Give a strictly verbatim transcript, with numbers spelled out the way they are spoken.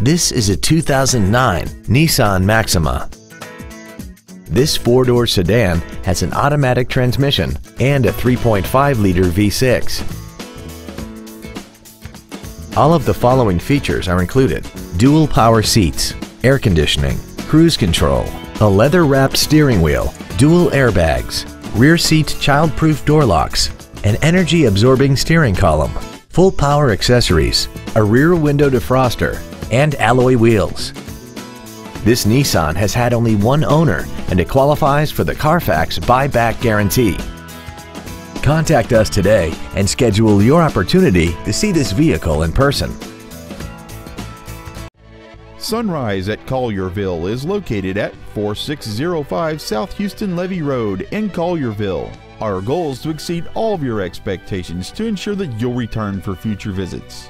This is a two thousand nine Nissan Maxima. This four-door sedan has an automatic transmission and a three point five liter V six. All of the following features are included: dual power seats, air conditioning, cruise control, a leather-wrapped steering wheel, dual airbags, rear seat child-proof door locks, an energy-absorbing steering column, full power accessories, a rear window defroster, and alloy wheels. This Nissan has had only one owner and it qualifies for the Carfax buyback guarantee. Contact us today and schedule your opportunity to see this vehicle in person. Sunrise at Collierville is located at four six zero five South Houston Levee Road in Collierville. Our goal is to exceed all of your expectations to ensure that you'll return for future visits.